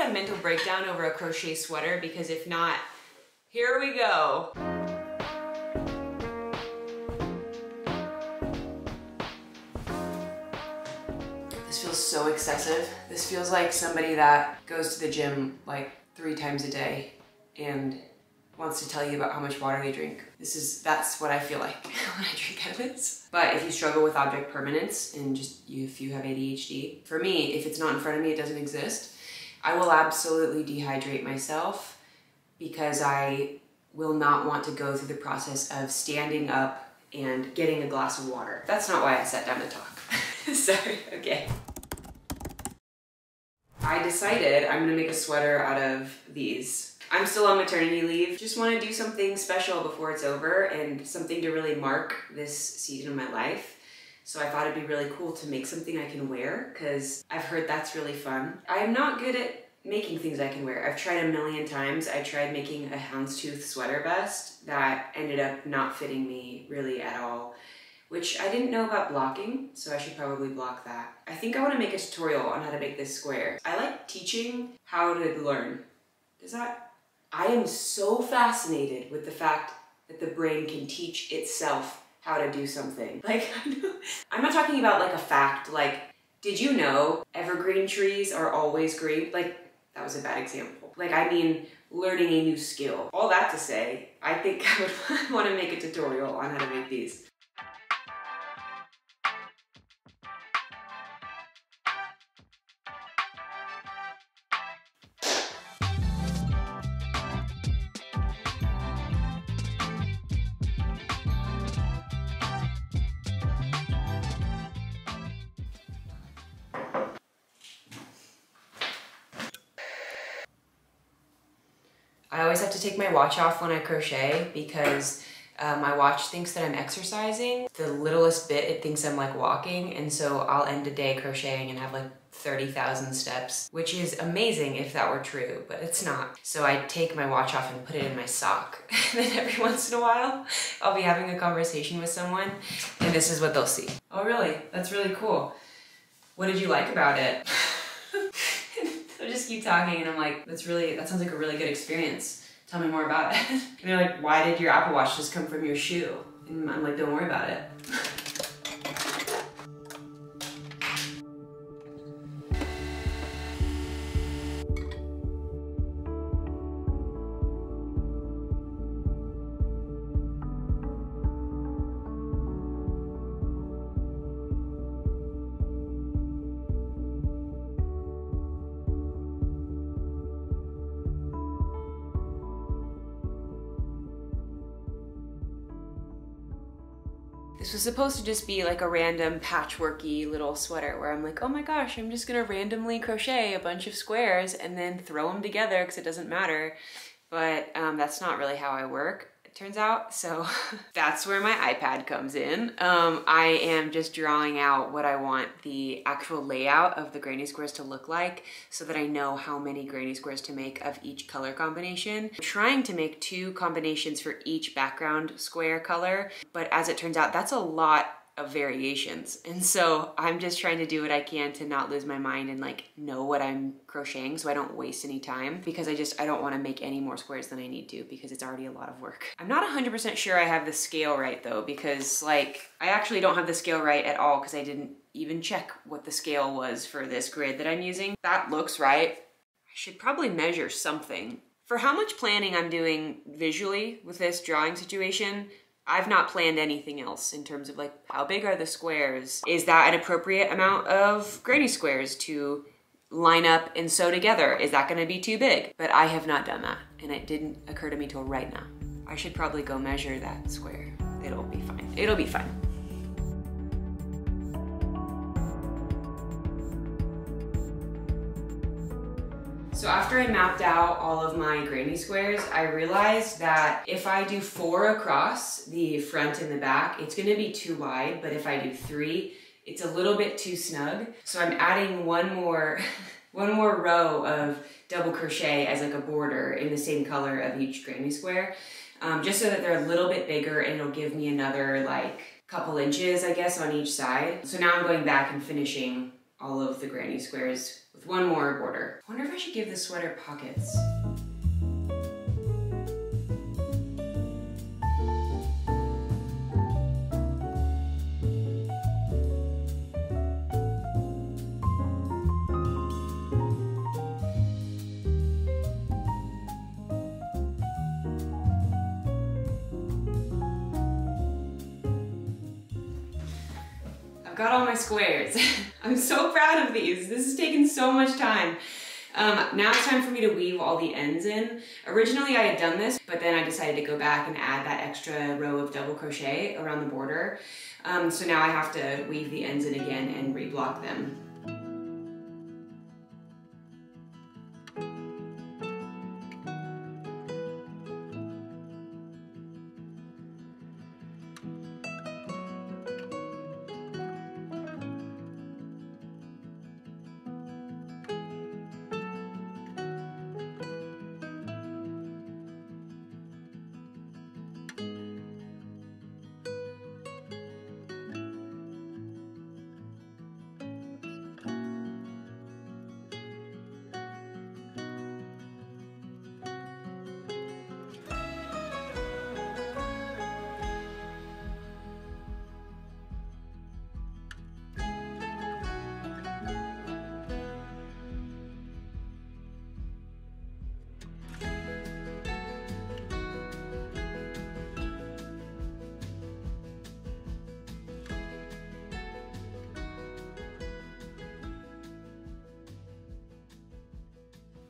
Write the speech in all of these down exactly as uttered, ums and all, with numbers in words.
had a mental breakdown over a crochet sweater, because if not, here we go. This feels so excessive. This feels like somebody that goes to the gym like three times a day and wants to tell you about how much water they drink. This is, that's what I feel like when I drink Evans. But if you struggle with object permanence and just you, if you have A D H D, for me, if it's not in front of me, it doesn't exist. I will absolutely dehydrate myself because I will not want to go through the process of standing up and getting a glass of water. That's not why I sat down to talk. Sorry, okay. I decided I'm gonna make a sweater out of these. I'm still on maternity leave. Just wanna do something special before it's over and something to really mark this season of my life. So I thought it'd be really cool to make something I can wear because I've heard that's really fun. I'm not good at making things I can wear. I've tried a million times. I tried making a houndstooth sweater vest that ended up not fitting me really at all, which I didn't know about blocking, so I should probably block that. I think I want to make a tutorial on how to make this square. I like teaching how to learn. Does that? I am so fascinated with the fact that the brain can teach itself how to do something. Like, I'm not talking about like a fact, like, did you know evergreen trees are always green? Like, that was a bad example. Like, I mean, learning a new skill. All that to say, I think I would want to make a tutorial on how to make these. I always have to take my watch off when I crochet because uh, my watch thinks that I'm exercising. The littlest bit, it thinks I'm like walking, and so I'll end a day crocheting and have like thirty thousand steps, which is amazing if that were true, but it's not. So I take my watch off and put it in my sock. And then every once in a while, I'll be having a conversation with someone and this is what they'll see. Oh really? That's really cool. What did you like about it? I just keep talking and I'm like, that's really, that sounds like a really good experience. Tell me more about it. And they're like, why did your Apple Watch just come from your shoe? And I'm like, don't worry about it. This was supposed to just be like a random patchworky little sweater where I'm like, oh my gosh, I'm just gonna randomly crochet a bunch of squares and then throw them together because it doesn't matter. But um, that's not really how I work, it turns out. So that's where my iPad comes in. Um, I am just drawing out what I want the actual layout of the granny squares to look like so that I know how many granny squares to make of each color combination. I'm trying to make two combinations for each background square color, but as it turns out, that's a lot of variations. And so I'm just trying to do what I can to not lose my mind and like know what I'm crocheting so I don't waste any time, because I just, I don't want to make any more squares than I need to because it's already a lot of work. I'm not one hundred percent sure I have the scale right though, because like I actually don't have the scale right at all because I didn't even check what the scale was for this grid that I'm using. That looks right. I should probably measure something. For how much planning I'm doing visually with this drawing situation, I've not planned anything else in terms of like, how big are the squares? Is that an appropriate amount of granny squares to line up and sew together? Is that gonna be too big? But I have not done that, and it didn't occur to me till right now. I should probably go measure that square. It'll be fine, it'll be fine. So after I mapped out all of my granny squares, I realized that if I do four across the front and the back, it's gonna be too wide, but if I do three, it's a little bit too snug. So I'm adding one more, one more row of double crochet as like a border in the same color of each granny square, um, just so that they're a little bit bigger and it'll give me another like couple inches, I guess, on each side. So now I'm going back and finishing all of the granny squares with one more border. I wonder if I should give this sweater pockets. Got all my squares. I'm so proud of these. This has taken so much time. Um, now it's time for me to weave all the ends in. Originally I had done this, but then I decided to go back and add that extra row of double crochet around the border. Um, so now I have to weave the ends in again and reblock them.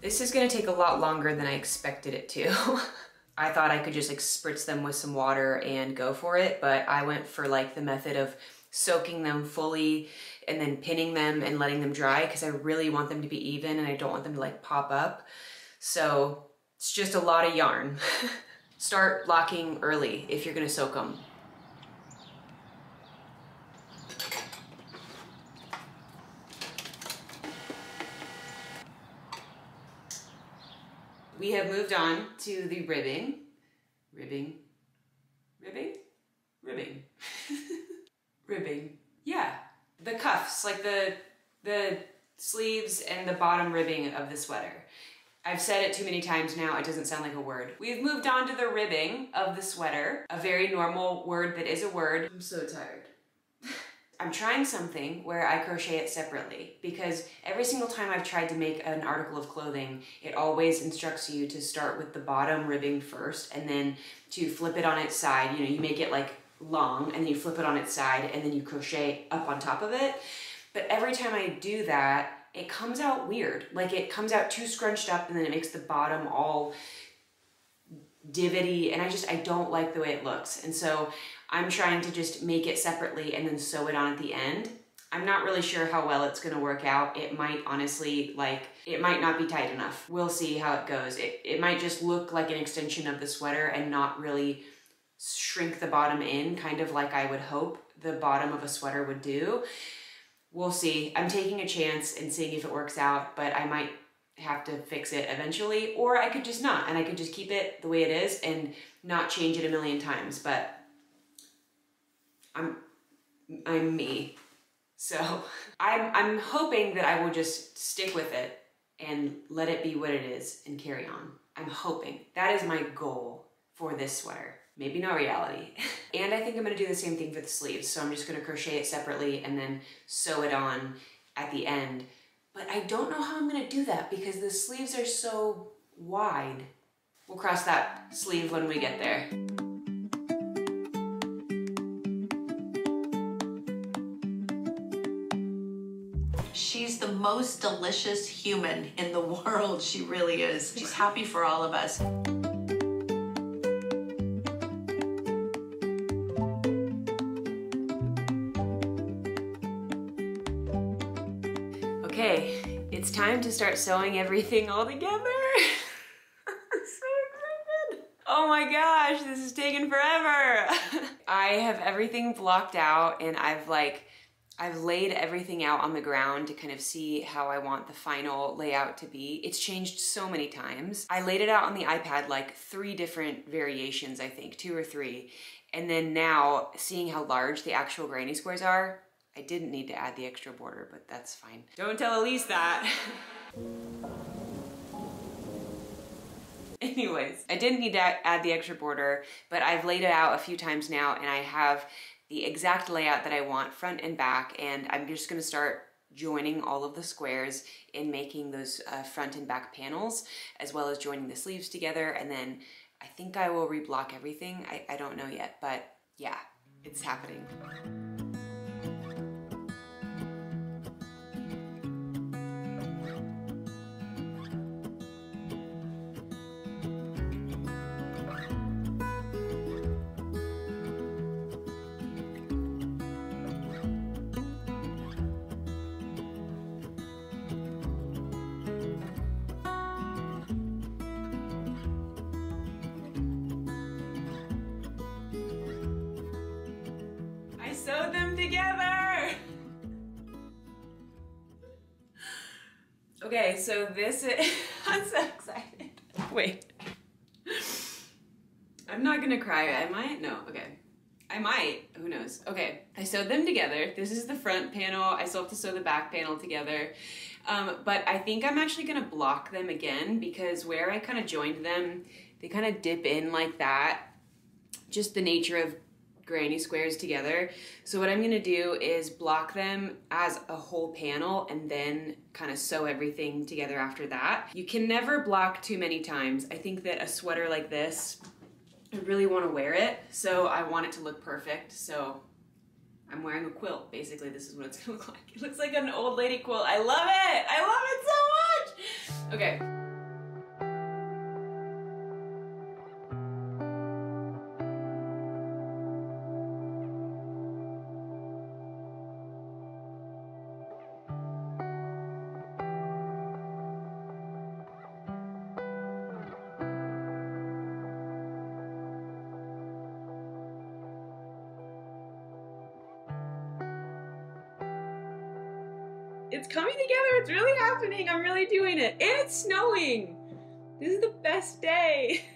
This is gonna take a lot longer than I expected it to. I thought I could just like spritz them with some water and go for it, but I went for like the method of soaking them fully and then pinning them and letting them dry because I really want them to be even and I don't want them to like pop up. So it's just a lot of yarn. Start blocking early if you're gonna soak them. We have moved on to the ribbing. Ribbing. Ribbing? Ribbing. Ribbing. Yeah. The cuffs, like the, the sleeves and the bottom ribbing of the sweater. I've said it too many times now, it doesn't sound like a word. We've moved on to the ribbing of the sweater, a very normal word that is a word. I'm so tired. I'm trying something where I crochet it separately because every single time I've tried to make an article of clothing, it always instructs you to start with the bottom ribbing first and then to flip it on its side. You know, you make it like long and then you flip it on its side and then you crochet up on top of it. But every time I do that, it comes out weird. Like it comes out too scrunched up and then it makes the bottom all divvy and I just, I don't like the way it looks. And so I'm trying to just make it separately and then sew it on at the end. I'm not really sure how well it's gonna work out. It might honestly, like, it might not be tight enough. We'll see how it goes. It, it might just look like an extension of the sweater and not really shrink the bottom in, kind of like I would hope the bottom of a sweater would do. We'll see. I'm taking a chance and seeing if it works out, but I might have to fix it eventually, or I could just not, and I could just keep it the way it is and not change it a million times, but I'm, I'm me. So I'm, I'm hoping that I will just stick with it and let it be what it is and carry on. I'm hoping. That is my goal for this sweater. Maybe not reality. And I think I'm gonna do the same thing for the sleeves. So I'm just gonna crochet it separately and then sew it on at the end. But I don't know how I'm gonna do that because the sleeves are so wide. We'll cross that sleeve when we get there. She's the most delicious human in the world. She really is. She's happy for all of us. Okay, it's time to start sewing everything all together. Oh my gosh, this is taking forever. I have everything blocked out and I've like, I've laid everything out on the ground to kind of see how I want the final layout to be. It's changed so many times. I laid it out on the iPad like three different variations, I think, two or three. And then now seeing how large the actual granny squares are, I didn't need to add the extra border, but that's fine. Don't tell Elise that. Anyways, I didn't need to add the extra border, but I've laid it out a few times now and I have the exact layout that I want, front and back, and I'm just gonna start joining all of the squares and making those uh, front and back panels, as well as joining the sleeves together, and then I think I will reblock everything. I, I don't know yet, but yeah, it's happening. Sew them together. Okay, so this is, I'm so excited. Wait, I'm not gonna cry, I might, no, okay. I might, who knows. Okay, I sewed them together. This is the front panel. I still have to sew the back panel together. Um, but I think I'm actually gonna block them again because where I kind of joined them, they kind of dip in like that. Just the nature of granny squares together. So what I'm gonna do is block them as a whole panel and then kind of sew everything together after that. You can never block too many times. I think that a sweater like this, I really wanna wear it, so I want it to look perfect. So I'm wearing a quilt. Basically, this is what it's gonna look like. It looks like an old lady quilt. I love it, I love it so much. Okay. It's coming together, it's really happening, I'm really doing it. And it's snowing. This is the best day.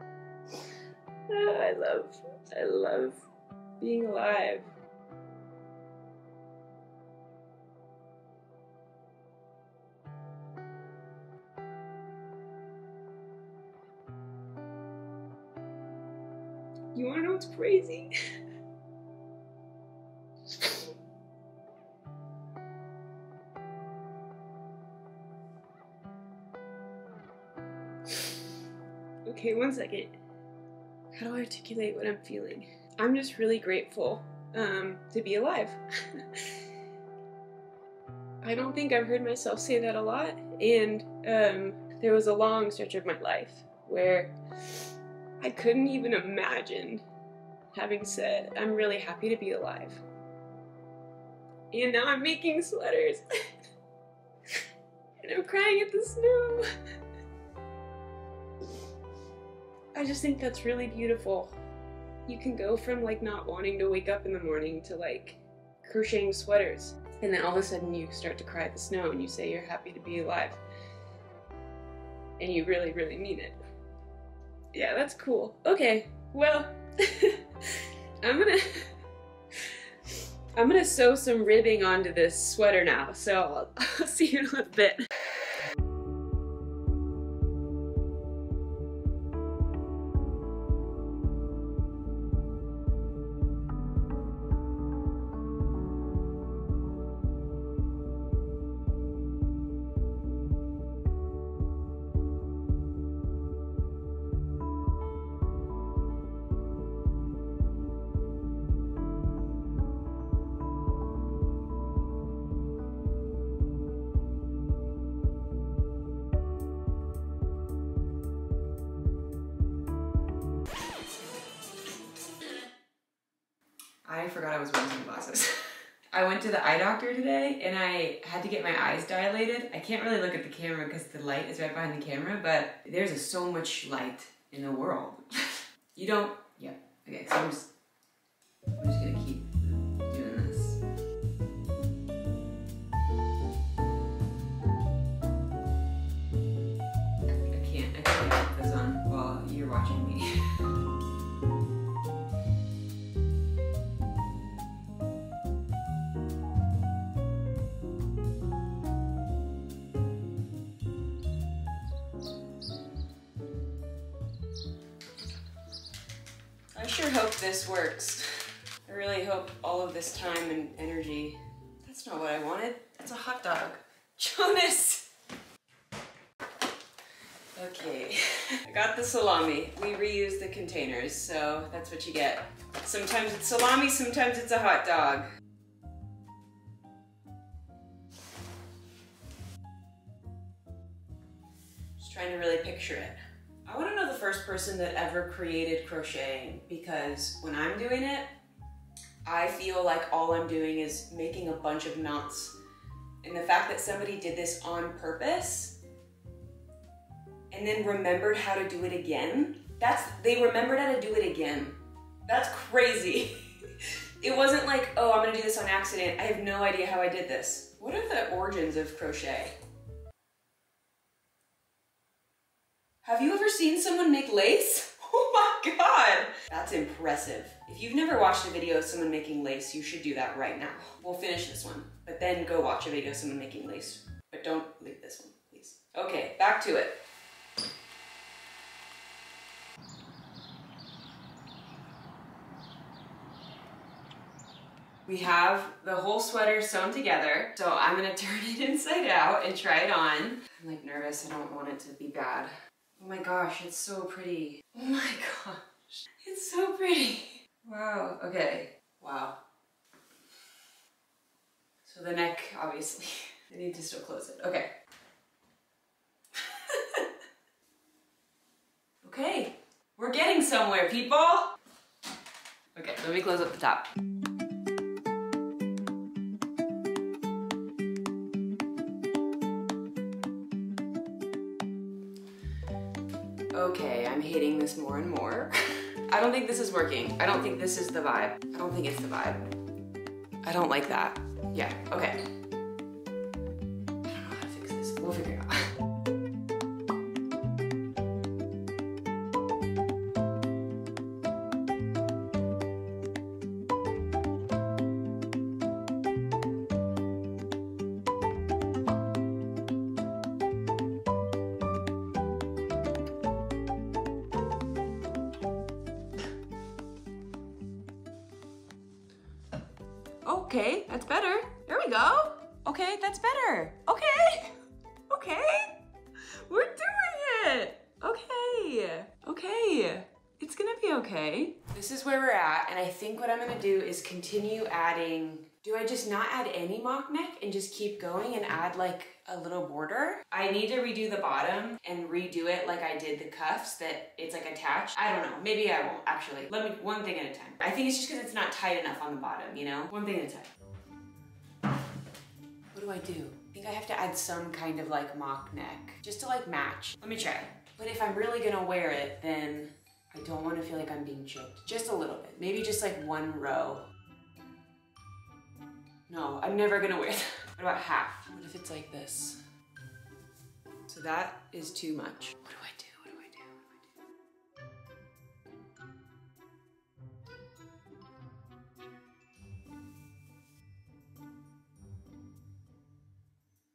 Oh, I love, I love being alive. You wanna know what's crazy? Okay, one second. How do I articulate what I'm feeling? I'm just really grateful um, to be alive. I don't think I've heard myself say that a lot, and um, there was a long stretch of my life where I couldn't even imagine having said, I'm really happy to be alive. And now I'm making sweaters. And I'm crying at the snow. I just think that's really beautiful. You can go from like not wanting to wake up in the morning to like crocheting sweaters, and then all of a sudden you start to cry at the snow and you say you're happy to be alive. And you really, really mean it. Yeah, that's cool. Okay, well, I'm gonna I'm gonna sew some ribbing onto this sweater now, so I'll, I'll see you in a little bit. I forgot I was wearing sunglasses. I went to the eye doctor today and I had to get my eyes dilated. I can't really look at the camera because the light is right behind the camera, but there's a, so much light in the world. You don't, yeah. Okay, so I'm just, I'm just gonna keep doing this. I can't, I can't put this on while you're watching me. hope this works. I really hope all of this time and energy. That's not what I wanted. That's a hot dog. Jonas! Okay, I got the salami. We reuse the containers, so that's what you get. Sometimes it's salami, sometimes it's a hot dog. Just trying to really picture it. I want to know the first person that ever created crocheting, because when I'm doing it, I feel like all I'm doing is making a bunch of knots. And the fact that somebody did this on purpose and then remembered how to do it again, that's, they remembered how to do it again. That's crazy. It wasn't like, oh, I'm gonna do this on accident. I have no idea how I did this. What are the origins of crochet? Have you ever seen someone make lace? Oh my God, that's impressive. If you've never watched a video of someone making lace, you should do that right now. We'll finish this one, but then go watch a video of someone making lace. But don't leave this one, please. Okay, back to it. We have the whole sweater sewn together, so I'm gonna turn it inside out and try it on. I'm like nervous, I don't want it to be bad. Oh my gosh, it's so pretty. Oh my gosh, it's so pretty. Wow, okay, wow. So the neck, obviously. I need to still close it, okay. Okay, we're getting somewhere, people. Okay, let me close up the top. Okay, I'm hating this more and more. I don't think this is working. I don't think this is the vibe. I don't think it's the vibe. I don't like that. Yeah, okay. I don't know how to fix this. We'll figure it out. Okay, that's better. There we go. Okay, that's better. Okay. Okay. We're doing it. Okay. Okay. It's gonna be okay. This is where we're at, and I think what I'm gonna do is continue adding. Do I just not add any mock neck and just keep going and add like a little border? I need to redo the bottom and redo it like I did the cuffs, that it's like attached. I don't know, maybe I won't actually. Let me, one thing at a time. I think it's just because it's not tight enough on the bottom, you know? One thing at a time. What do I do? I think I have to add some kind of like mock neck just to like match. Let me try. But if I'm really gonna wear it, then I don't want to feel like I'm being choked. Just a little bit. Maybe just like one row. No, I'm never gonna wear that. What about half? What if it's like this? So that is too much. What do I do? What do I do? What do I do?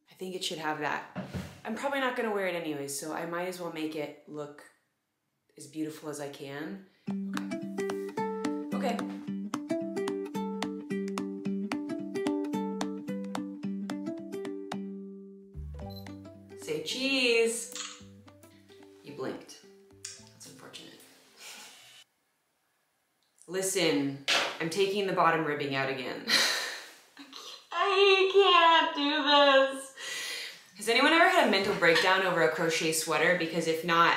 I think it should have that. I'm probably not gonna wear it anyways, so I might as well make it look as beautiful as I can. Okay. Okay. Say cheese. You blinked. That's unfortunate. Listen, I'm taking the bottom ribbing out again. I can't do this. Has anyone ever had a mental breakdown over a crochet sweater? Because if not,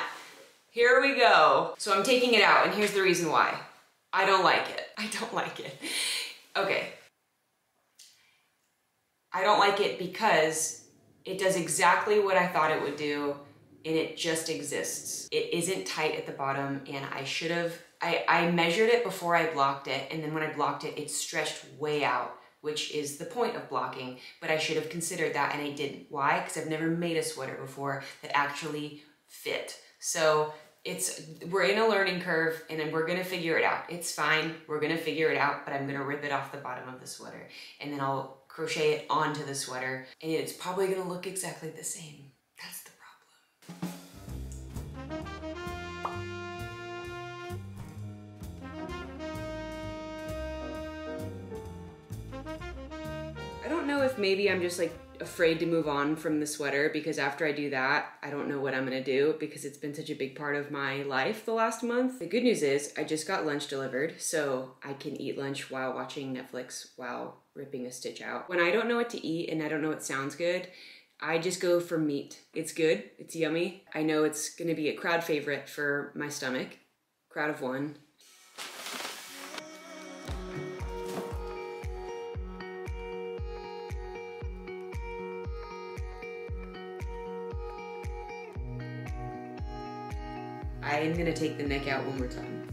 here we go. So I'm taking it out, and here's the reason why. I don't like it. I don't like it. Okay. I don't like it because it does exactly what I thought it would do, and it just exists. It isn't tight at the bottom, and I should have, I, I measured it before I blocked it, and then when I blocked it, it stretched way out, which is the point of blocking, but I should have considered that, and I didn't. Why? Because I've never made a sweater before that actually fit. So it's, we're in a learning curve, and then we're gonna figure it out. It's fine, we're gonna figure it out, but I'm gonna rip it off the bottom of the sweater, and then I'll crochet it onto the sweater, and it's probably gonna look exactly the same. That's the problem. don't know if maybe I'm just like afraid to move on from the sweater, because after I do that, I don't know what I'm gonna do because it's been such a big part of my life the last month. The good news is I just got lunch delivered, so I can eat lunch while watching Netflix while ripping a stitch out. When I don't know what to eat and I don't know what sounds good, I just go for meat. It's good, it's yummy. I know it's gonna be a crowd favorite for my stomach. Crowd of one. I am gonna take the neck out one more time.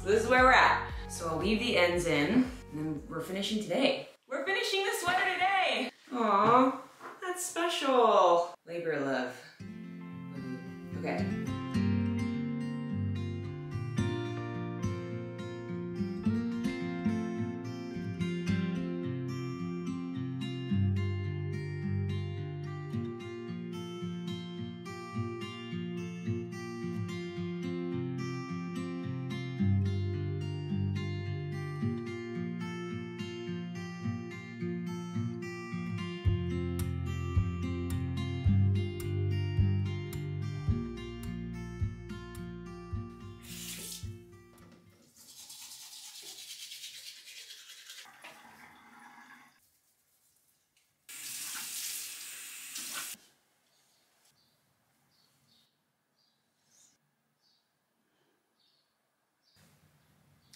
So this is where we're at. So I'll leave the ends in, and then we're finishing today. We're finishing the sweater today! Aww, that's special. Labor of love. Okay.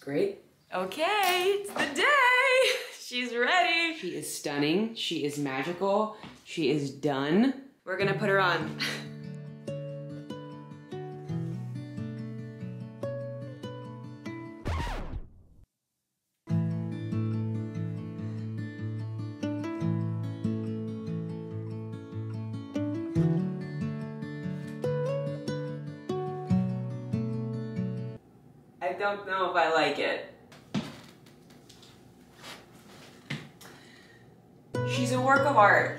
Great. Okay, it's the day. She's ready. She is stunning. She is magical. She is done. We're gonna put her on. I don't know if I like it. She's a work of art.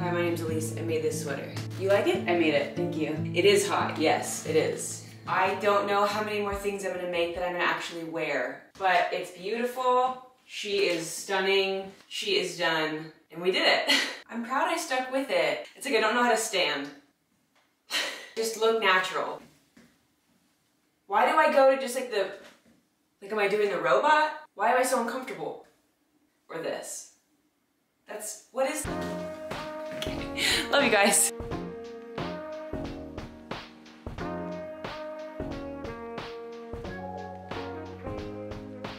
Hi, my name's Elise. I made this sweater. You like it? I made it. Thank you. It is hot. Yes, it is. I don't know how many more things I'm gonna make that I'm gonna actually wear, but it's beautiful. She is stunning. She is done. And we did it. I'm proud I stuck with it. It's like I don't know how to stand. Just look natural. Why do I go to just like the, like am I doing the robot? Why am I so uncomfortable? Or this? That's, what is? Okay. Love you guys.